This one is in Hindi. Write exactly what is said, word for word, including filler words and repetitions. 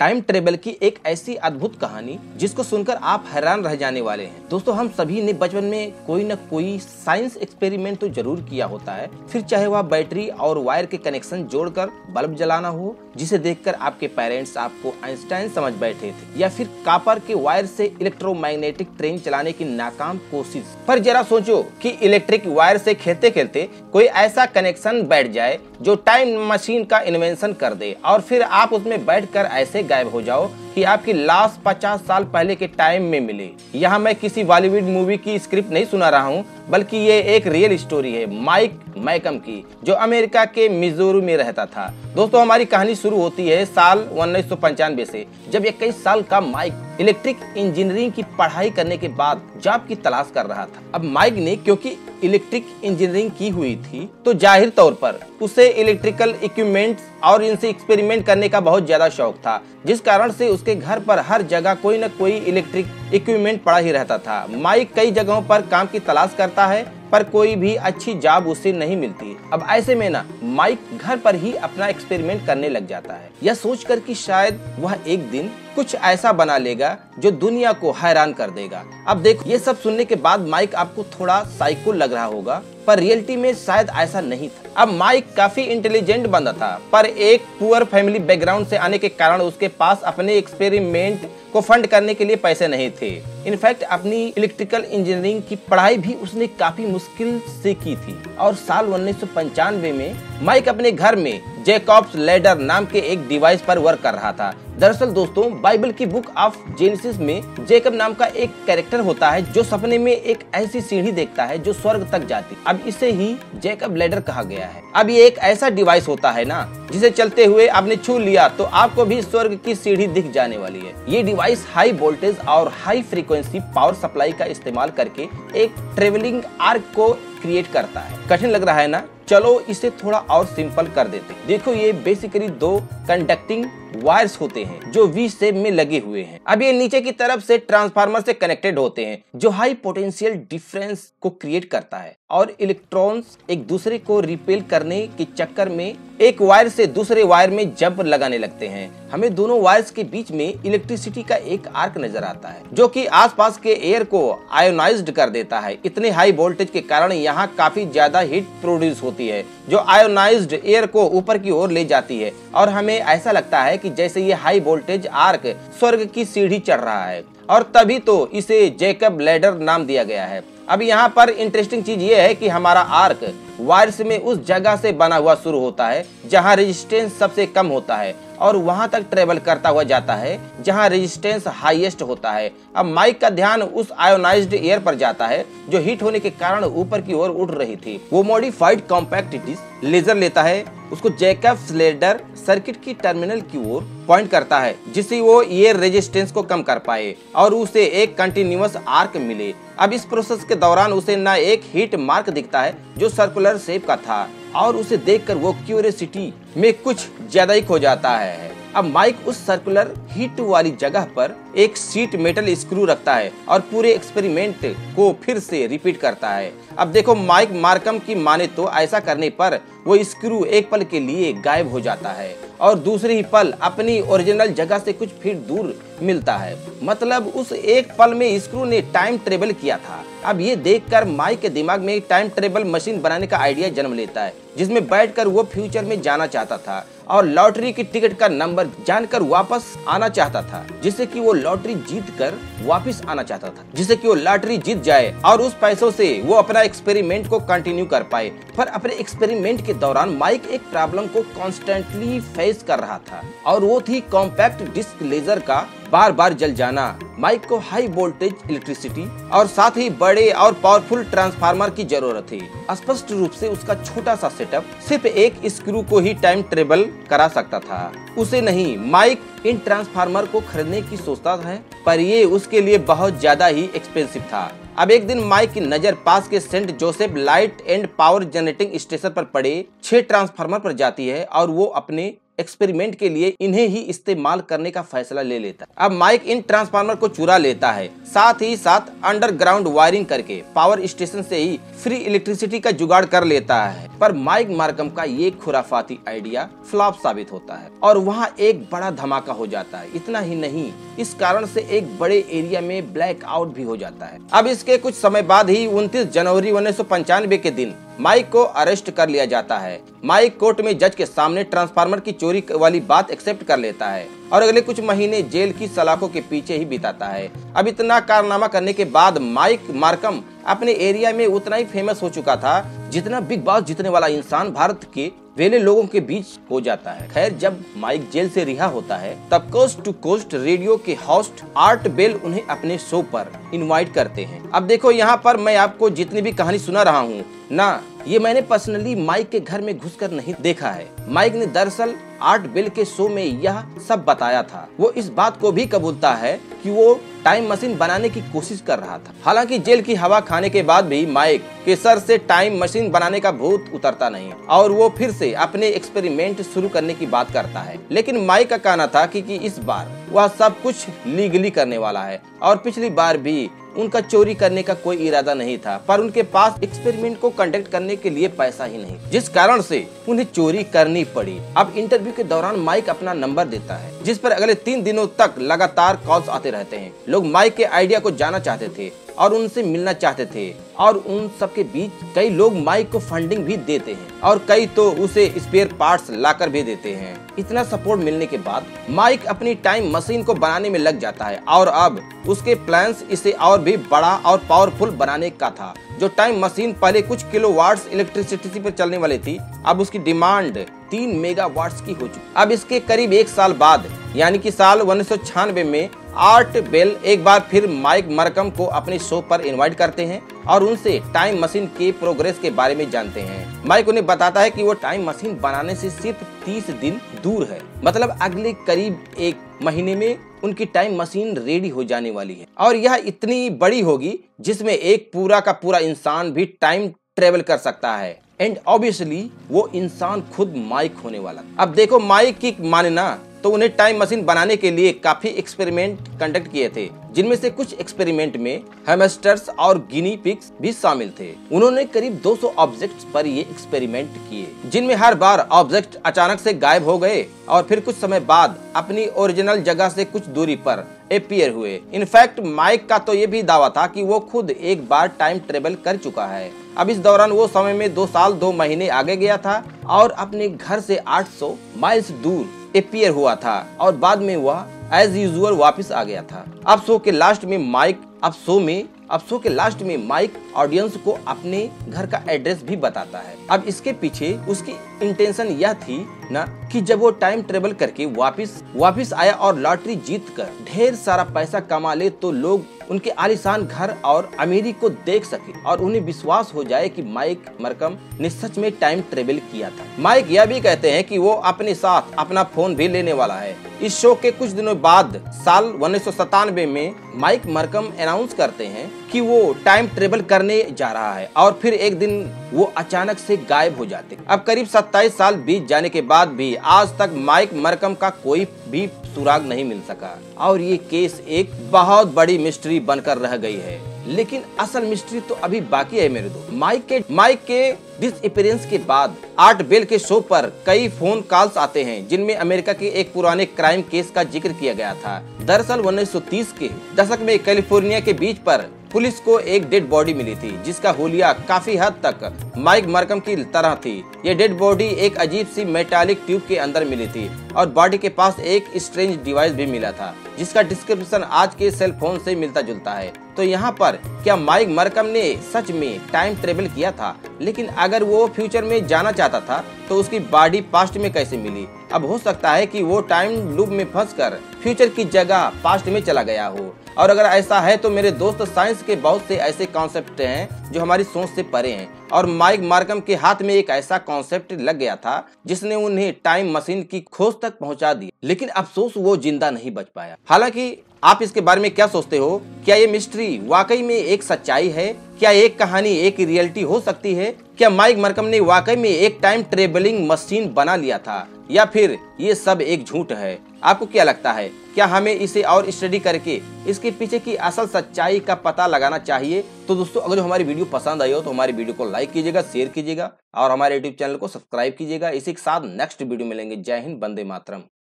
टाइम ट्रेवल की एक ऐसी अद्भुत कहानी जिसको सुनकर आप हैरान रह जाने वाले हैं। दोस्तों, हम सभी ने बचपन में कोई न कोई साइंस एक्सपेरिमेंट तो जरूर किया होता है, फिर चाहे वह बैटरी और वायर के कनेक्शन जोड़कर बल्ब जलाना हो जिसे देखकर आपके पेरेंट्स आपको आइंस्टाइन समझ बैठे थे, या फिर कॉपर के वायर से इलेक्ट्रोमैग्नेटिक ट्रेन चलाने की नाकाम कोशिश। पर जरा सोचो कि इलेक्ट्रिक वायर से खेलते खेलते कोई ऐसा कनेक्शन बैठ जाए जो टाइम मशीन का इन्वेंशन कर दे और फिर आप उसमें बैठकर ऐसे गायब हो जाओ कि आपकी लाश पचास साल पहले के टाइम में मिले। यहाँ मैं किसी बॉलीवुड मूवी की स्क्रिप्ट नहीं सुना रहा हूँ, बल्कि ये एक रियल स्टोरी है माइक मैकम की, जो अमेरिका के मिजोरम में रहता था। दोस्तों, हमारी कहानी शुरू होती है साल उन्नीस सौ पंचानवे से, जब इक्कीस साल का माइक इलेक्ट्रिक इंजीनियरिंग की पढ़ाई करने के बाद जॉब की तलाश कर रहा था। अब माइक ने क्योंकि इलेक्ट्रिक इंजीनियरिंग की हुई थी तो जाहिर तौर पर उसे इलेक्ट्रिकल इक्विपमेंट और इनसे एक्सपेरिमेंट करने का बहुत ज्यादा शौक था, जिस कारण से उसके घर पर हर जगह कोई न कोई इलेक्ट्रिक इक्विपमेंट पड़ा ही रहता था। माइक कई जगहों पर काम की तलाश करता है पर कोई भी अच्छी जॉब उसे नहीं मिलती। अब ऐसे में ना माइक घर पर ही अपना एक्सपेरिमेंट करने लग जाता है, यह सोचकर कि शायद वह एक दिन कुछ ऐसा बना लेगा जो दुनिया को हैरान कर देगा। अब देखो, ये सब सुनने के बाद माइक आपको थोड़ा साइको लग रहा होगा, पर रियलिटी में शायद ऐसा नहीं था। अब माइक काफी इंटेलिजेंट बंदा था, पर एक पुअर फैमिली बैकग्राउंड से आने के कारण उसके पास अपने एक्सपेरिमेंट को फंड करने के लिए पैसे नहीं थे। इनफैक्ट अपनी इलेक्ट्रिकल इंजीनियरिंग की पढ़ाई भी उसने काफी मुश्किल से की थी और साल उन्नीस सौ पंचानवे में माइक अपने घर में जैकॉब्स लैडर नाम के एक डिवाइस पर वर्क कर रहा था। दरअसल दोस्तों, बाइबल की बुक ऑफ जेनेसिस में जैकब नाम का एक कैरेक्टर होता है जो सपने में एक ऐसी सीढ़ी देखता है जो स्वर्ग तक जाती। अब इसे ही जैकब लैडर कहा गया है। अब ये एक ऐसा डिवाइस होता है ना जिसे चलते हुए आपने छू लिया तो आपको भी स्वर्ग की सीढ़ी दिख जाने वाली है। ये डिवाइस हाई वोल्टेज और हाई फ्रीक्वेंसी पावर सप्लाई का इस्तेमाल करके एक ट्रेवलिंग आर्क को क्रिएट करता है। कठिन लग रहा है ना, चलो इसे थोड़ा और सिंपल कर देते। देखो, ये बेसिकली दो कंडक्टिंग वायर्स होते हैं जो वी शेप में लगे हुए हैं। अब ये नीचे की तरफ से ट्रांसफार्मर से कनेक्टेड होते हैं जो हाई पोटेंशियल डिफरेंस को क्रिएट करता है और इलेक्ट्रॉन्स एक दूसरे को रिपेल करने के चक्कर में एक वायर से दूसरे वायर में जंप लगाने लगते हैं। हमें दोनों वायर्स के बीच में इलेक्ट्रिसिटी का एक आर्क नजर आता है जो कि आसपास के एयर को आयोनाइज्ड कर देता है। इतने हाई वोल्टेज के कारण यहाँ काफी ज्यादा हीट प्रोड्यूस होती है जो आयोनाइज्ड एयर को ऊपर की ओर ले जाती है और हमें ऐसा लगता है कि जैसे ये हाई वोल्टेज आर्क स्वर्ग की सीढ़ी चढ़ रहा है, और तभी तो इसे जैकब लैडर नाम दिया गया है। अब यहाँ पर इंटरेस्टिंग चीज ये है कि हमारा आर्क वायर्स में उस जगह से बना हुआ शुरू होता है जहाँ रेजिस्टेंस सबसे कम होता है और वहाँ तक ट्रेवल करता हुआ जाता है जहाँ रेजिस्टेंस हाईएस्ट होता है। अब माइक का ध्यान उस आयोनाइज्ड एयर पर जाता है जो हीट होने के कारण ऊपर की ओर उड़ रही थी। वो मॉडिफाइड कॉम्पैक्ट डिस्क लेजर लेता है, उसको जैकब्स लैडर सर्किट की टर्मिनल की ओर पॉइंट करता है जिससे वो एयर रेजिस्टेंस को कम कर पाए और उसे एक कंटिन्यूअस आर्क मिले। अब इस प्रोसेस के दौरान उसे ना एक हीट मार्क दिखता है जो सर्कुलर शेप का था और उसे देखकर वो क्यूरियोसिटी में कुछ ज्यादा ही खो जाता है। अब माइक उस सर्कुलर हीट वाली जगह पर एक सीट मेटल स्क्रू रखता है और पूरे एक्सपेरिमेंट को फिर से रिपीट करता है। अब देखो, माइक मार्कम की माने तो ऐसा करने पर वो स्क्रू एक पल के लिए गायब हो जाता है और दूसरे ही पल अपनी ओरिजिनल जगह से कुछ फीट दूर मिलता है। मतलब उस एक पल में स्क्रू ने टाइम ट्रेवल किया था। अब ये देखकर माइक के दिमाग में टाइम ट्रेवल मशीन बनाने का आइडिया जन्म लेता है जिसमें बैठकर वो फ्यूचर में जाना चाहता था और लॉटरी की टिकट का नंबर जानकर वापस आना चाहता था, जिससे कि वो लॉटरी जीतकर वापस आना चाहता था जिससे कि वो लॉटरी जीत जाए और उस पैसों से वो अपना एक्सपेरिमेंट को कंटिन्यू कर पाए। पर अपने एक्सपेरिमेंट के दौरान माइक एक प्रॉब्लम को कॉन्स्टेंटली फेस कर रहा था और वो थी कॉम्पैक्ट डिस्क लेजर का बार बार जल जाना। माइक को हाई वोल्टेज इलेक्ट्रिसिटी और साथ ही बड़े और पावरफुल ट्रांसफार्मर की जरूरत थी। स्पष्ट रूप से उसका छोटा सा सेटअप सिर्फ एक स्क्रू को ही टाइम ट्रेवल करा सकता था, उसे नहीं। माइक इन ट्रांसफार्मर को खरीदने की सोचता है पर ये उसके लिए बहुत ज्यादा ही एक्सपेंसिव था। अब एक दिन माइक की नजर पास के Saint Joseph light and power generating station पर पड़े छह ट्रांसफार्मर पर जाती है और वो अपने एक्सपेरिमेंट के लिए इन्हें ही इस्तेमाल करने का फैसला ले लेता है। अब माइक इन ट्रांसफार्मर को चुरा लेता है, साथ ही साथ अंडरग्राउंड वायरिंग करके पावर स्टेशन से ही फ्री इलेक्ट्रिसिटी का जुगाड़ कर लेता है। पर माइक मार्कम का ये खुराफाती आइडिया फ्लॉप साबित होता है और वहाँ एक बड़ा धमाका हो जाता है। इतना ही नहीं, इस कारण से एक बड़े एरिया में ब्लैक आउट भी हो जाता है। अब इसके कुछ समय बाद ही उनतीस जनवरी उन्नीस सौ पंचानवे के दिन माइक को अरेस्ट कर लिया जाता है। माइक कोर्ट में जज के सामने ट्रांसफार्मर की चोरी वाली बात एक्सेप्ट कर लेता है और अगले कुछ महीने जेल की सलाखों के पीछे ही बिताता है। अब इतना कारनामा करने के बाद माइक मार्कम अपने एरिया में उतना ही फेमस हो चुका था जितना बिग बॉस जीतने वाला इंसान भारत के वेले लोगों के बीच हो जाता है। खैर, जब माइक जेल से रिहा होता है तब कोस्ट टू कोस्ट रेडियो के होस्ट आर्ट बेल उन्हें अपने शो पर इनवाइट करते हैं। अब देखो, यहाँ पर मैं आपको जितनी भी कहानी सुना रहा हूँ ना, ये मैंने पर्सनली माइक के घर में घुसकर नहीं देखा है। माइक ने दरअसल आर्ट बेल के शो में यह सब बताया था। वो इस बात को भी कबूलता है कि वो टाइम मशीन बनाने की कोशिश कर रहा था। हालांकि जेल की हवा खाने के बाद भी माइक के सर से टाइम मशीन बनाने का भूत उतरता नहीं और वो फिर से अपने एक्सपेरिमेंट शुरू करने की बात करता है। लेकिन माइक का कहना था कि, कि इस बार वह सब कुछ लीगली करने वाला है और पिछली बार भी उनका चोरी करने का कोई इरादा नहीं था, पर उनके पास एक्सपेरिमेंट को कंडक्ट करने के लिए पैसा ही नहीं, जिस कारण से उन्हें चोरी करनी पड़ी। अब इंटरव्यू के दौरान माइक अपना नंबर देता है, जिस पर अगले तीन दिनों तक लगातार कॉल्स आते रहते हैं। लोग माइक के आइडिया को जानना चाहते थे और उनसे मिलना चाहते थे और उन सब के बीच कई लोग माइक को फंडिंग भी देते हैं और कई तो उसे स्पेयर पार्ट्स लाकर भी देते हैं। इतना सपोर्ट मिलने के बाद माइक अपनी टाइम मशीन को बनाने में लग जाता है और अब उसके प्लान्स इसे और भी बड़ा और पावरफुल बनाने का था। जो टाइम मशीन पहले कुछ किलोवाट्स इलेक्ट्रिसिटी पर चलने वाली थी, अब उसकी डिमांड तीन मेगावाट्स की हो चुकी। अब इसके करीब एक साल बाद यानी कि साल उन्नीस सौ छियानवे में आर्ट बेल एक बार फिर माइक मार्कम को अपने शो पर इनवाइट करते हैं और उनसे टाइम मशीन के प्रोग्रेस के बारे में जानते हैं। माइक उन्हें बताता है कि वो टाइम मशीन बनाने से सिर्फ तीस दिन दूर है, मतलब अगले करीब एक महीने में उनकी टाइम मशीन रेडी हो जाने वाली है और यह इतनी बड़ी होगी जिसमें एक पूरा का पूरा इंसान भी टाइम ट्रेवल कर सकता है। एंड ऑब्वियसली वो इंसान खुद माइक होने वाला। अब देखो, माइक की मानना तो उन्हें टाइम मशीन बनाने के लिए काफी एक्सपेरिमेंट कंडक्ट किए थे, जिनमें से कुछ एक्सपेरिमेंट में हैमस्टर्स और गिनी पिग्स भी शामिल थे। उन्होंने करीब दो सौ ऑब्जेक्ट्स पर ये एक्सपेरिमेंट किए, जिनमें हर बार ऑब्जेक्ट अचानक से गायब हो गए और फिर कुछ समय बाद अपनी ओरिजिनल जगह से कुछ दूरी पर अपीयर हुए। इनफैक्ट माइक का तो ये भी दावा था कि वो खुद एक बार टाइम ट्रेवल कर चुका है। अब इस दौरान वो समय में दो साल दो महीने आगे गया था और अपने घर से आठ सौ माइल्स दूर अपीयर हुआ था और बाद में वह एज यूजुअल वापस आ गया था। अब शो के लास्ट में माइक अब शो में अब शो के लास्ट में माइक ऑडियंस को अपने घर का एड्रेस भी बताता है। अब इसके पीछे उसकी इंटेंशन यह थी ना कि जब वो टाइम ट्रेवल करके वापस वापस आया और लॉटरी जीत कर ढेर सारा पैसा कमा ले तो लोग उनके आलीशान घर और अमीरी को देख सके और उन्हें विश्वास हो जाए कि माइक मार्कम ने सच में टाइम ट्रेवल किया था। माइक यह भी कहते हैं कि वो अपने साथ अपना फोन भी लेने वाला है। इस शो के कुछ दिनों बाद साल उन्नीस सौ सतानवे में माइक मार्कम अनाउंस करते हैं कि वो टाइम ट्रेवल करने जा रहा है और फिर एक दिन वो अचानक से गायब हो जाते। अब करीब सत्ताईस साल बीत जाने के बाद भी आज तक माइक मार्कम का कोई भी सुराग नहीं मिल सका और ये केस एक बहुत बड़ी मिस्ट्री बनकर रह गई है। लेकिन असल मिस्ट्री तो अभी बाकी है मेरे दोस्त। माइक के माइक के डिसअपीयरेंस के बाद आर्ट बेल के शो पर कई फोन कॉल्स आते हैं, जिनमें अमेरिका के एक पुराने क्राइम केस का जिक्र किया गया था। दरअसल उन्नीस सौ तीस के दशक में कैलिफोर्निया के बीच पर पुलिस को एक डेड बॉडी मिली थी, जिसका हुलिया काफी हद तक माइक मार्कम की तरह थी। ये डेड बॉडी एक अजीब सी मेटालिक ट्यूब के अंदर मिली थी और बॉडी के पास एक स्ट्रेंज डिवाइस भी मिला था, जिसका डिस्क्रिप्शन आज के सेल फोन से मिलता जुलता है। तो यहाँ पर क्या माइक मार्कम ने सच में टाइम ट्रेवल किया था? लेकिन अगर वो फ्यूचर में जाना चाहता था तो उसकी बॉडी पास्ट में कैसे मिली? अब हो सकता है कि वो टाइम लूप में फंसकर फ्यूचर की जगह पास्ट में चला गया हो, और अगर ऐसा है तो मेरे दोस्त साइंस के बहुत से ऐसे कॉन्सेप्ट हैं जो हमारी सोच से परे हैं और माइक मार्कम के हाथ में एक ऐसा कॉन्सेप्ट लग गया था जिसने उन्हें टाइम मशीन की खोज तक पहुंचा दी, लेकिन अफसोस वो जिंदा नहीं बच पाया। हालांकि आप इसके बारे में क्या सोचते हो? क्या ये मिस्ट्री वाकई में एक सच्चाई है? क्या एक कहानी एक रियलिटी हो सकती है? क्या माइक मार्कम ने वाकई में एक टाइम ट्रेवलिंग मशीन बना लिया था? या फिर ये सब एक झूठ है? आपको क्या लगता है? क्या हमें इसे और स्टडी करके इसके पीछे की असल सच्चाई का पता लगाना चाहिए? तो दोस्तों, अगर हमारी वीडियो पसंद आई हो तो हमारी वीडियो को लाइक कीजिएगा, शेयर कीजिएगा और हमारे यूट्यूब चैनल को सब्सक्राइब कीजिएगा। इसी के साथ नेक्स्ट वीडियो मिलेंगे। जय हिंद, वंदे मातरम।